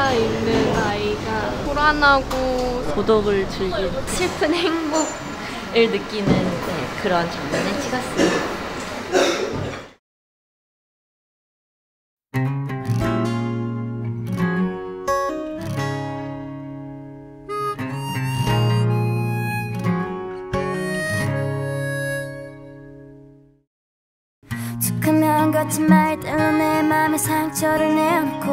혼자 있는 아이가 불안하고 고독을 즐기는 슬픈 행복을 느끼는 그런 장면을 찍었습니다. 거짓말 때문에 내 맘에 상처를 내놓고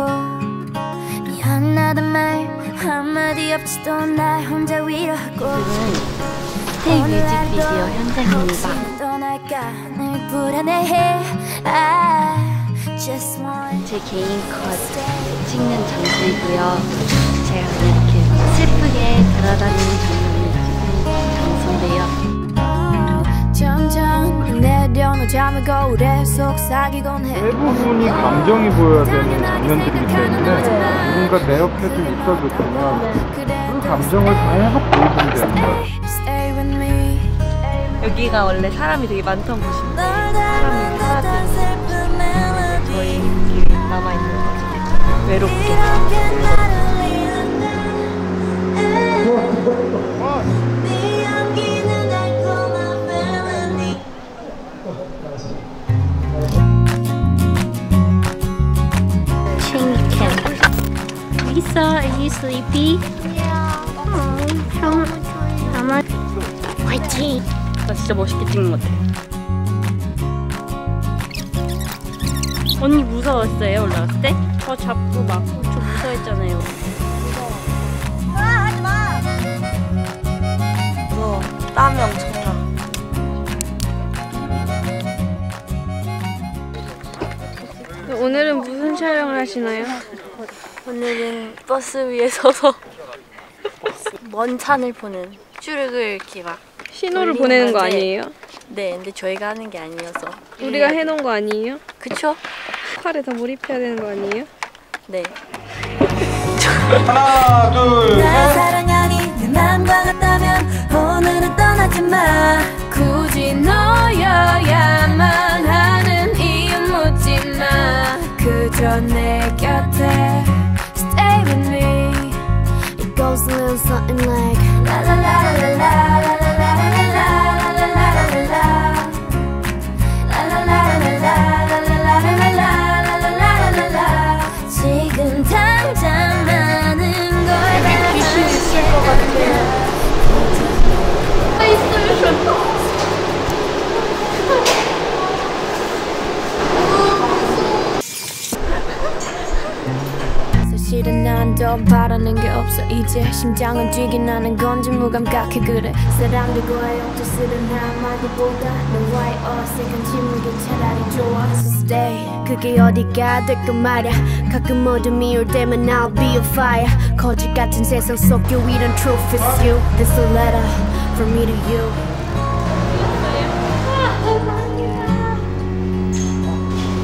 미안하단 말 한마디 없지도 날 혼자 위로하고 스테이 뮤직비디오 현장입니다. 제 개인 컷 찍는 장소이고요. 제가 이렇게 슬프게 돌아다니는 장면을 찍는 장소인데요. 잠을 거울에 속삭이곤 해. 대부분이 감정이 보여야 되는 장면들이기 때문에 누군가 내 옆에도 있어줬지만 그 감정을 다양하게 보여주면 됩니다. 여기가 원래 사람이 되게 많던 곳인데 사람이 사라지고 저희 길이 남아있는 거죠. 외롭게. Are you sleepy? Yeah. Oh, 화이팅! 나 진짜 멋있게 찍는 것 같아. 언니 무서웠어요? 올라갔을 때? 저 잡고 막 저 무서워했잖아요. 무서워. 아, 하지 마! 무서워. 땀이 엄청 나. 오늘은 무슨 촬영을 하시나요? 오늘은 버스 위에 서서 먼 산을 보는 출입을 이렇게 막 신호를 보내는 거 아니에요? 네, 근데 저희가 하는 게 아니어서 우리가 해놓은 거 아니에요? 그쵸? 팔에 더 몰입해야 되는 거 아니에요? 네. 하나, 둘, 셋. 나 사랑하니 내 맘과 같다면 오늘은 떠나지 마. 굳이 너여야만 하는 이유 묻지 마. 그저 내 곁에 something like la la la la la la la la la la 난 더 바라는 게 없어 이제 심장은 뛰긴 하는 건지 무감각해 그래 사랑들과의 억지스런 한마디보다 너와의 어색한 침묵이 차라리 좋아 So stay 그게 어디가 될건 말야 가끔 어둠이 올 때면 I'll be a fire 거짓 같은 세상 속 유일한 truth is you This a letter from me to you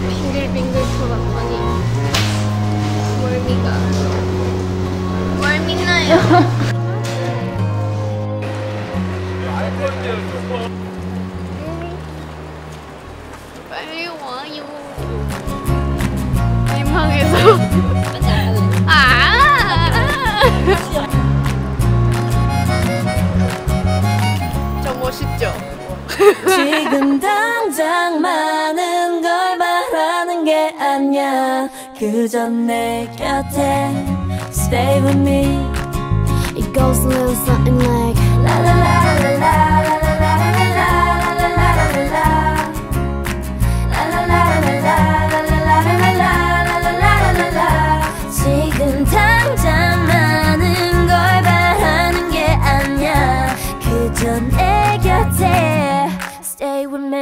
빙글빙글 돌았더니 멀미가 빨리 와요. 민망해서. 저 멋있죠? 지금 당장 많은 걸 바라는 게 아니야. 그저 내 곁에 stay with me. Goes a little something like la la la la la la la la la la la la 지금 당장 많은 걸 바라는 게 아니야 그저 내 곁에 stay with me.